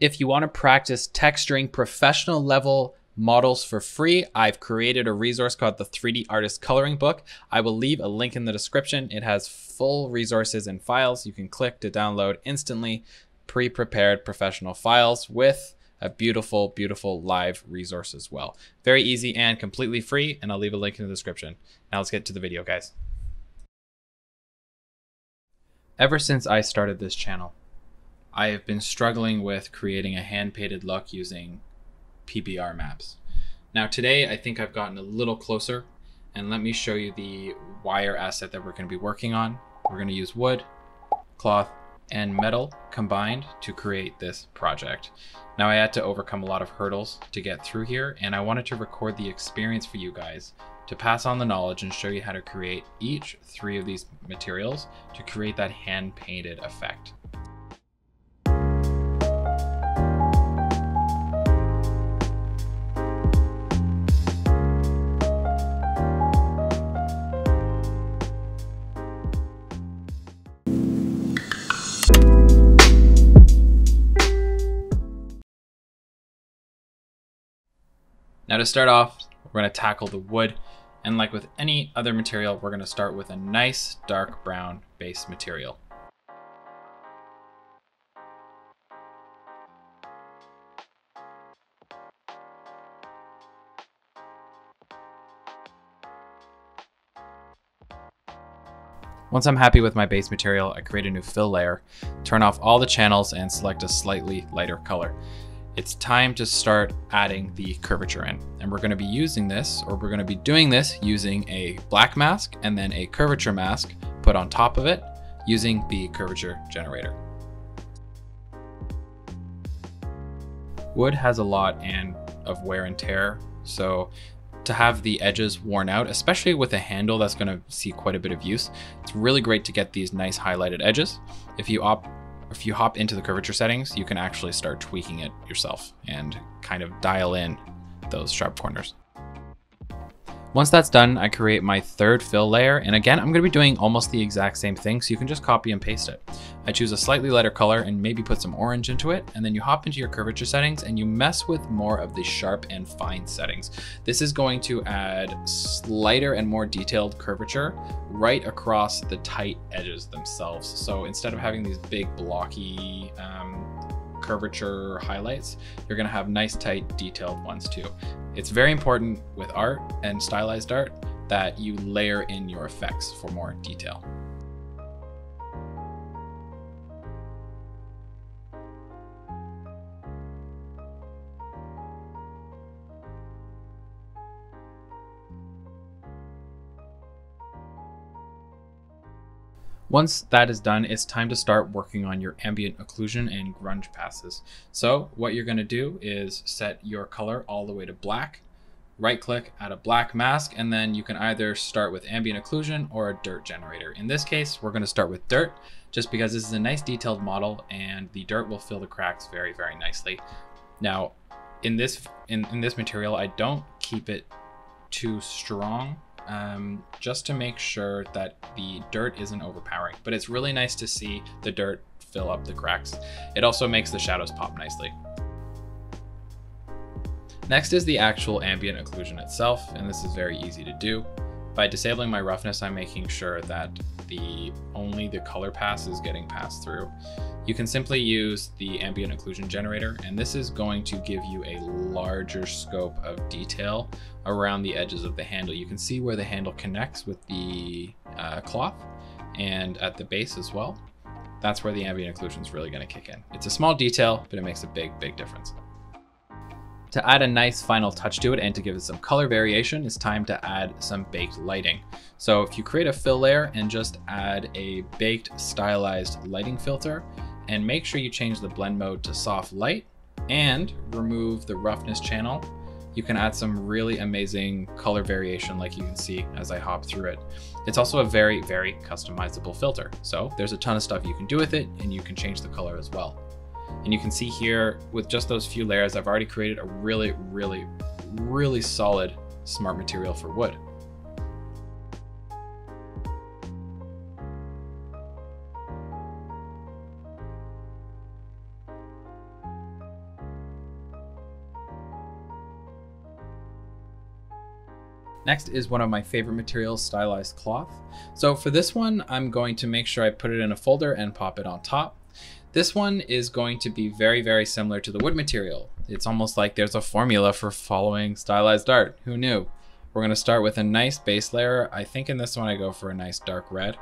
if you want to practice texturing professional level models for free, I've created a resource called the 3D Artist Coloring Book. I will leave a link in the description. It has full resources and files. You can click to download instantly pre-prepared professional files with a beautiful, beautiful live resource as well. Very easy and completely free, and I'll leave a link in the description. Now let's get to the video, guys. Ever since I started this channel, I have been struggling with creating a hand-painted look using PBR maps. Now today, I think I've gotten a little closer, and let me show you the wire asset that we're going to be working on. We're going to use wood, cloth, and metal combined to create this project. Now I had to overcome a lot of hurdles to get through here, and I wanted to record the experience for you guys to pass on the knowledge and show you how to create each three of these materials to create that hand-painted effect. Now to start off, we're going to tackle the wood, and like with any other material, we're going to start with a nice dark brown base material. Once I'm happy with my base material, I create a new fill layer, turn off all the channels, and select a slightly lighter color. It's time to start adding the curvature in. And we're gonna be using this, or we're gonna be doing this using a black mask and then a curvature mask put on top of it using the curvature generator. Wood has a lot of wear and tear, so to have the edges worn out, especially with a handle that's gonna see quite a bit of use, it's really great to get these nice highlighted edges. If you hop into the curvature settings, you can actually start tweaking it yourself and kind of dial in those sharp corners. Once that's done, I create my third fill layer. And again, I'm gonna be doing almost the exact same thing, so you can just copy and paste it. I choose a slightly lighter color and maybe put some orange into it. And then you hop into your curvature settings and you mess with more of the sharp and fine settings. This is going to add lighter and more detailed curvature right across the tight edges themselves. So instead of having these big blocky curvature highlights, you're gonna have nice tight detailed ones too. It's very important with art and stylized art that you layer in your effects for more detail. Once that is done, it's time to start working on your ambient occlusion and grunge passes. So what you're going to do is set your color all the way to black, right click, add a black mask, and then you can either start with ambient occlusion or a dirt generator. In this case, we're going to start with dirt just because this is a nice detailed model and the dirt will fill the cracks very, very nicely. Now in this material, I don't keep it too strong. Just to make sure that the dirt isn't overpowering, but it's really nice to see the dirt fill up the cracks. It also makes the shadows pop nicely. Next is the actual ambient occlusion itself, and this is very easy to do. By disabling my roughness, I'm making sure that only the color pass is getting passed through. You can simply use the ambient occlusion generator, and this is going to give you a larger scope of detail around the edges of the handle. You can see where the handle connects with the cloth and at the base as well. That's where the ambient occlusion is really going to kick in. It's a small detail, but it makes a big, big difference. To add a nice final touch to it and to give it some color variation, it's time to add some baked lighting. So if you create a fill layer and just add a baked stylized lighting filter, and make sure you change the blend mode to soft light and remove the roughness channel, you can add some really amazing color variation like you can see as I hop through it. It's also a very, very customizable filter. So there's a ton of stuff you can do with it, and you can change the color as well. And you can see here with just those few layers, I've already created a really, really, really solid smart material for wood. Next is one of my favorite materials, stylized cloth. So for this one, I'm going to make sure I put it in a folder and pop it on top. This one is going to be very, very similar to the wood material. It's almost like there's a formula for following stylized art. Who knew? We're going to start with a nice base layer. I think in this one, I go for a nice dark red.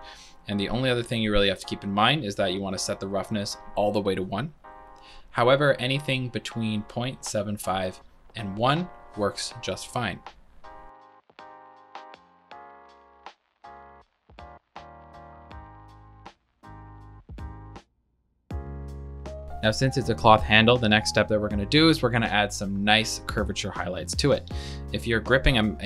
And the only other thing you really have to keep in mind is that you want to set the roughness all the way to 1. However, anything between 0.75 and 1 works just fine. Now, since it's a cloth handle, the next step that we're going to do is we're going to add some nice curvature highlights to it. If you're gripping an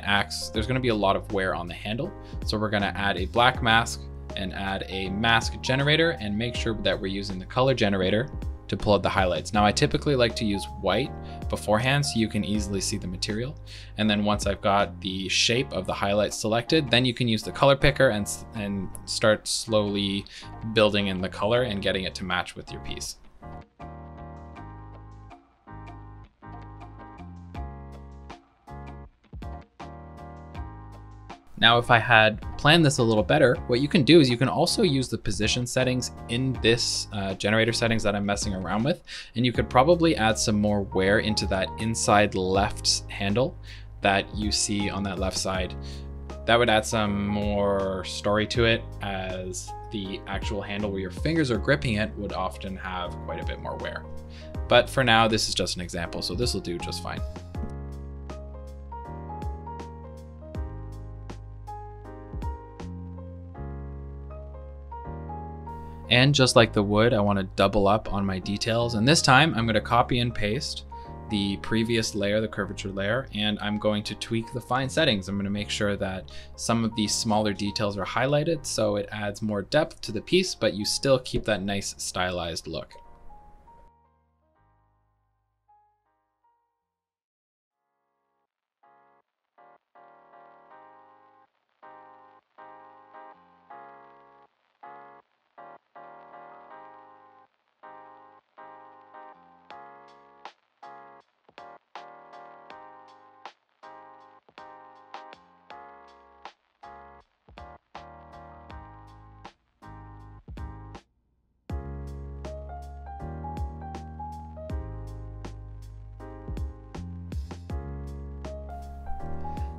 axe, there's going to be a lot of wear on the handle. So we're going to add a black mask and add a mask generator and make sure that we're using the color generator to pull out the highlights. Now, I typically like to use white beforehand so you can easily see the material. And then once I've got the shape of the highlights selected, then you can use the color picker and start slowly building in the color and getting it to match with your piece. Now, if I had planned this a little better, what you can do is you can also use the position settings in this generator settings that I'm messing around with, and you could probably add some more wear into that inside left handle that you see on that left side. That would add some more story to it, as the actual handle where your fingers are gripping it would often have quite a bit more wear. But for now, this is just an example, so this will do just fine. And just like the wood, I want to double up on my details. And this time I'm going to copy and paste the previous layer, the curvature layer, and I'm going to tweak the fine settings. I'm going to make sure that some of these smaller details are highlighted so it adds more depth to the piece, but you still keep that nice stylized look.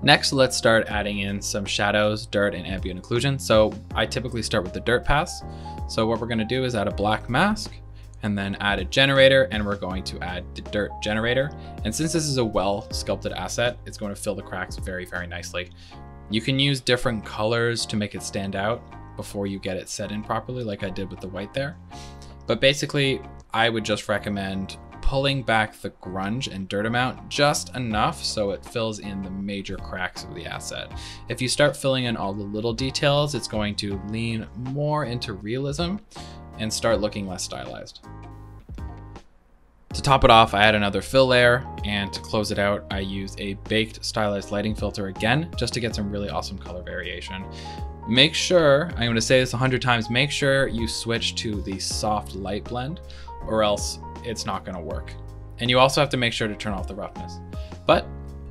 Next, let's start adding in some shadows, dirt, and ambient occlusion. So I typically start with the dirt pass. So what we're going to do is add a black mask and then add a generator, and we're going to add the dirt generator. And since this is a well-sculpted asset, it's going to fill the cracks very, very nicely. You can use different colors to make it stand out before you get it set in properly, like I did with the white there. But basically, I would just recommend pulling back the grunge and dirt amount just enough so it fills in the major cracks of the asset. If you start filling in all the little details, it's going to lean more into realism and start looking less stylized. To top it off, I add another fill layer, and to close it out, I use a baked stylized lighting filter again, just to get some really awesome color variation. Make sure, I'm gonna say this 100 times, make sure you switch to the soft light blend or else it's not gonna work. And you also have to make sure to turn off the roughness. But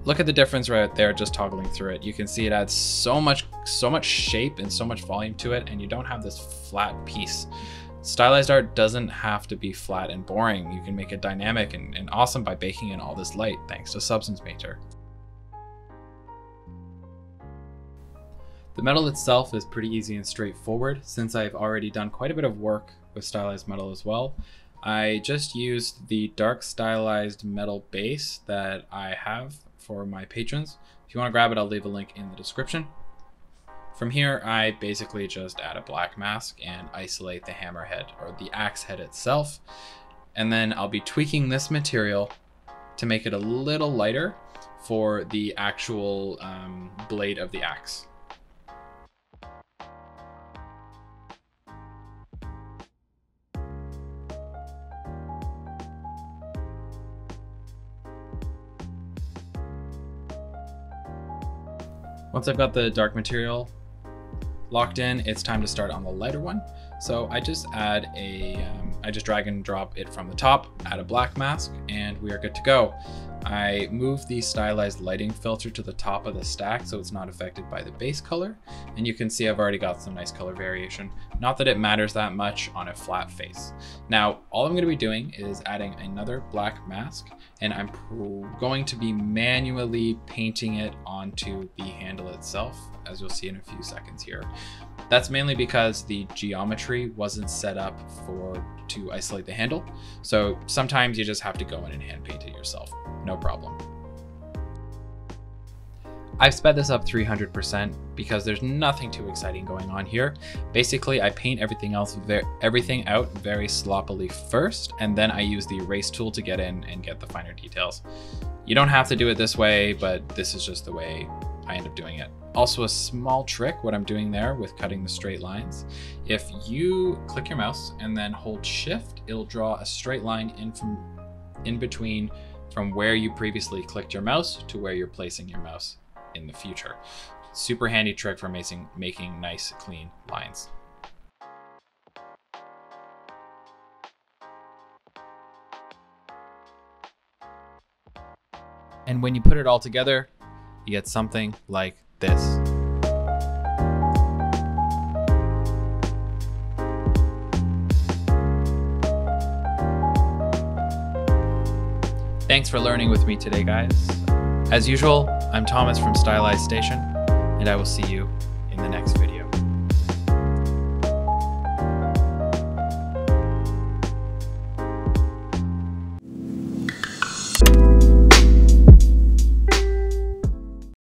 look at the difference right there, just toggling through it. You can see it adds so much shape and so much volume to it, and you don't have this flat piece. Stylized art doesn't have to be flat and boring. You can make it dynamic and awesome by baking in all this light, thanks to Substance Painter. The metal itself is pretty easy and straightforward. Since I've already done quite a bit of work with stylized metal as well, I just used the dark stylized metal base that I have for my patrons. If you want to grab it, I'll leave a link in the description. From here, I basically just add a black mask and isolate the hammerhead, or the axe head itself. And then I'll be tweaking this material to make it a little lighter for the actual blade of the axe. Once I've got the dark material locked in, it's time to start on the lighter one. So I just add I just drag and drop it from the top, add a black mask, and we are good to go. I moved the stylized lighting filter to the top of the stack so it's not affected by the base color. And you can see I've already got some nice color variation. Not that it matters that much on a flat face. Now, all I'm going to be doing is adding another black mask, and I'm going to be manually painting it onto the handle itself, as you'll see in a few seconds here. That's mainly because the geometry wasn't set up to isolate the handle. So sometimes you just have to go in and hand paint it yourself, no problem. I've sped this up 300% because there's nothing too exciting going on here. Basically, I paint everything out very sloppily first, and then I use the erase tool to get in and get the finer details. You don't have to do it this way, but this is just the way I end up doing it. Also, a small trick, what I'm doing there with cutting the straight lines. If you click your mouse and then hold shift, it'll draw a straight line in between from where you previously clicked your mouse to where you're placing your mouse in the future. Super handy trick for making nice, clean lines. And when you put it all together, you get something like this. Thanks for learning with me today, guys. As usual, I'm Thomas from Stylized Station, and I will see you in the next video.